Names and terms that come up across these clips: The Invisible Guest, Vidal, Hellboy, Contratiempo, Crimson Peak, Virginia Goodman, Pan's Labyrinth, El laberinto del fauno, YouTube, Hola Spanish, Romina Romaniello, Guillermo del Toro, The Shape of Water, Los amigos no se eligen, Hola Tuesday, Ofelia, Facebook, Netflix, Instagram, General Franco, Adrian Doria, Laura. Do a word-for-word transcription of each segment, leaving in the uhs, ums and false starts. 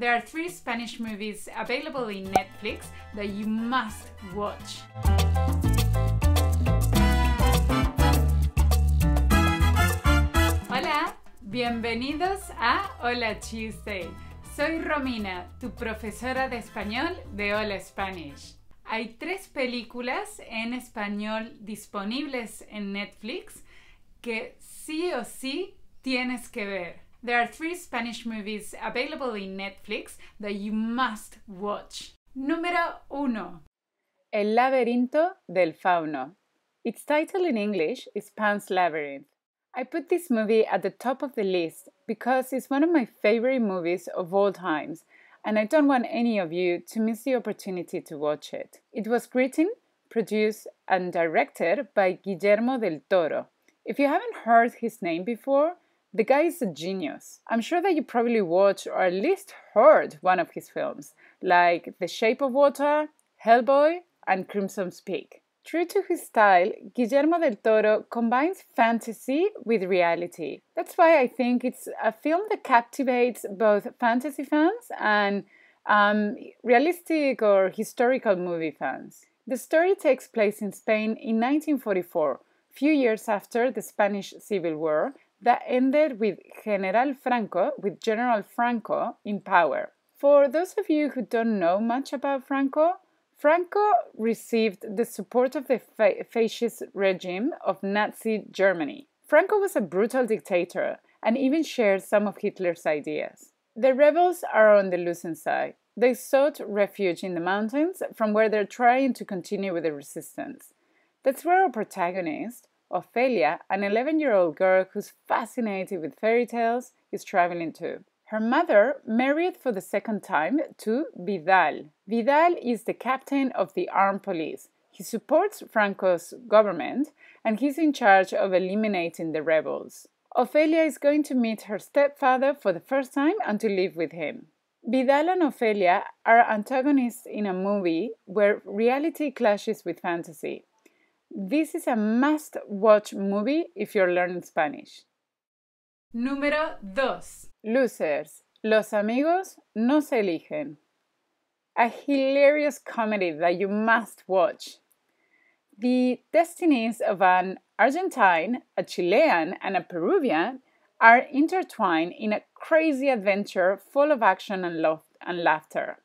There are three Spanish movies available in Netflix that you must watch. Hola, bienvenidos a Hola Tuesday. Soy Romina, tu profesora de español de Hola Spanish. Hay tres películas en español disponibles en Netflix que sí o sí tienes que ver. There are three Spanish movies available in Netflix that you must watch. Número uno. El laberinto del fauno. Its title in English is Pan's Labyrinth. I put this movie at the top of the list because it's one of my favorite movies of all times, and I don't want any of you to miss the opportunity to watch it. It was written, produced, and directed by Guillermo del Toro. If you haven't heard his name before, the guy is a genius. I'm sure that you probably watched or at least heard one of his films, like The Shape of Water, Hellboy, and Crimson Peak. True to his style, Guillermo del Toro combines fantasy with reality. That's why I think it's a film that captivates both fantasy fans and um, realistic or historical movie fans. The story takes place in Spain in nineteen forty-four, few years after the Spanish Civil War that ended with General Franco, with General Franco in power. For those of you who don't know much about Franco, Franco received the support of the fascist regime of Nazi Germany. Franco was a brutal dictator and even shared some of Hitler's ideas. The rebels are on the losing side. They sought refuge in the mountains from where they're trying to continue with the resistance. That's where our protagonist, Ofelia, an eleven-year-old girl who's fascinated with fairy tales, is traveling to. Her mother married for the second time to Vidal. Vidal is the captain of the armed police. He supports Franco's government and he's in charge of eliminating the rebels. Ofelia is going to meet her stepfather for the first time and to live with him. Vidal and Ofelia are antagonists in a movie where reality clashes with fantasy. This is a must-watch movie if you're learning Spanish. Número dos. Losers. Los amigos no se eligen. A hilarious comedy that you must watch. The destinies of an Argentine, a Chilean, and a Peruvian are intertwined in a crazy adventure full of action and love and laughter.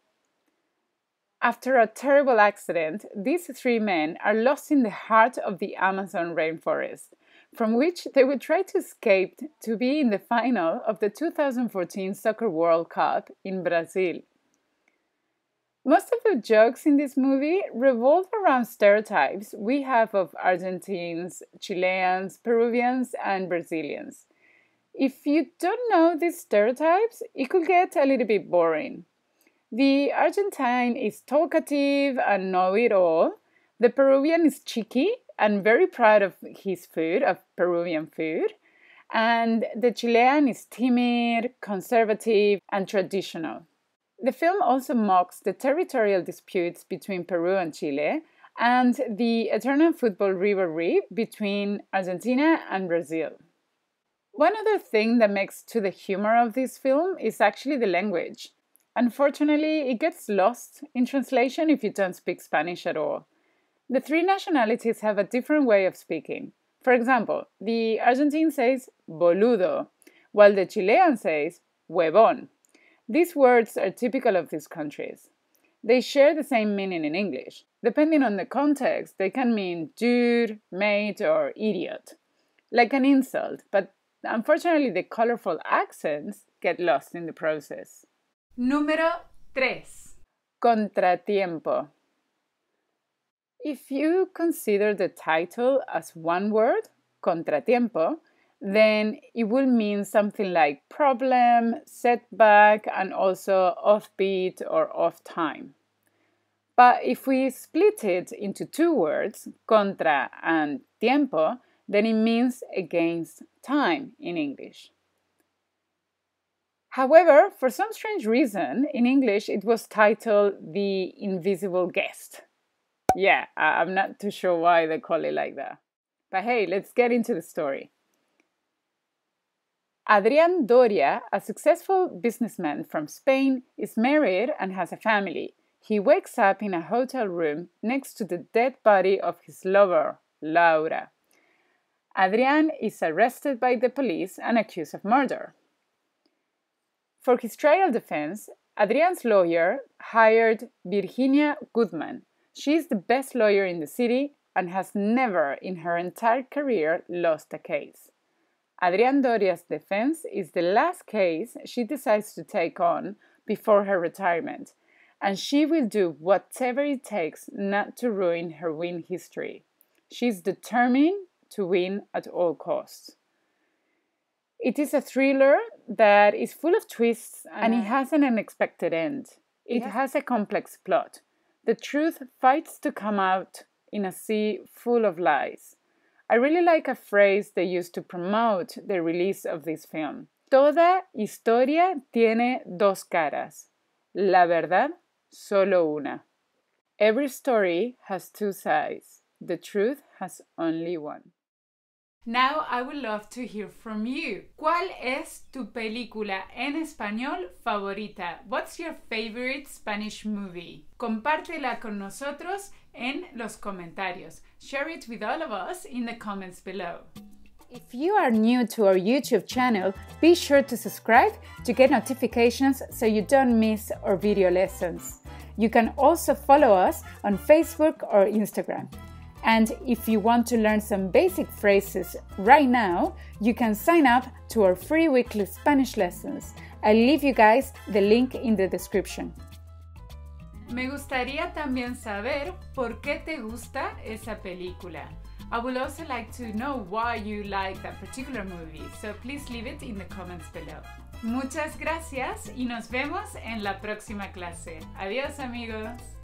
After a terrible accident, these three men are lost in the heart of the Amazon rainforest, from which they would try to escape to be in the final of the two thousand fourteen Soccer World Cup in Brazil. Most of the jokes in this movie revolve around stereotypes we have of Argentines, Chileans, Peruvians, and Brazilians. If you don't know these stereotypes, it could get a little bit boring. The Argentine is talkative and know-it-all. The Peruvian is cheeky and very proud of his food, of Peruvian food. And the Chilean is timid, conservative, and traditional. The film also mocks the territorial disputes between Peru and Chile and the eternal football rivalry between Argentina and Brazil. One other thing that makes to the humor of this film is actually the language. Unfortunately, it gets lost in translation if you don't speak Spanish at all. The three nationalities have a different way of speaking. For example, the Argentine says boludo, while the Chilean says huevón. These words are typical of these countries. They share the same meaning in English. Depending on the context, they can mean dude, mate, or idiot. Like an insult, but unfortunately the colorful accents get lost in the process. Número tres. Contratiempo. If you consider the title as one word, contratiempo, then it will mean something like problem, setback, and also offbeat or off time. But if we split it into two words, contra and tiempo, then it means against time in English. However, for some strange reason, in English it was titled The Invisible Guest. Yeah, I'm not too sure why they call it like that. But hey, let's get into the story. Adrian Doria, a successful businessman from Spain, is married and has a family. He wakes up in a hotel room next to the dead body of his lover, Laura. Adrian is arrested by the police and accused of murder. For his trial defense, Adrian's lawyer hired Virginia Goodman. She is the best lawyer in the city and has never in her entire career lost a case. Adrian Doria's defense is the last case she decides to take on before her retirement, and she will do whatever it takes not to ruin her win history. She's determined to win at all costs. It is a thriller that is full of twists and it has an unexpected end. It yeah. has a complex plot. The truth fights to come out in a sea full of lies. I really like a phrase they used to promote the release of this film. Toda historia tiene dos caras. La verdad, solo una. Every story has two sides. The truth has only one. Now I would love to hear from you. ¿Cuál es tu película en español favorita? What's your favorite Spanish movie? Compártela con nosotros en los comentarios. Share it with all of us in the comments below. If you are new to our YouTube channel, be sure to subscribe to get notifications so you don't miss our video lessons. You can also follow us on Facebook or Instagram. And if you want to learn some basic phrases right now, you can sign up to our free weekly Spanish lessons. I'll leave you guys the link in the description. Me gustaría también saber por qué te gusta esa película. I would also like to know why you like that particular movie, so please leave it in the comments below. Muchas gracias y nos vemos en la próxima clase. Adiós amigos.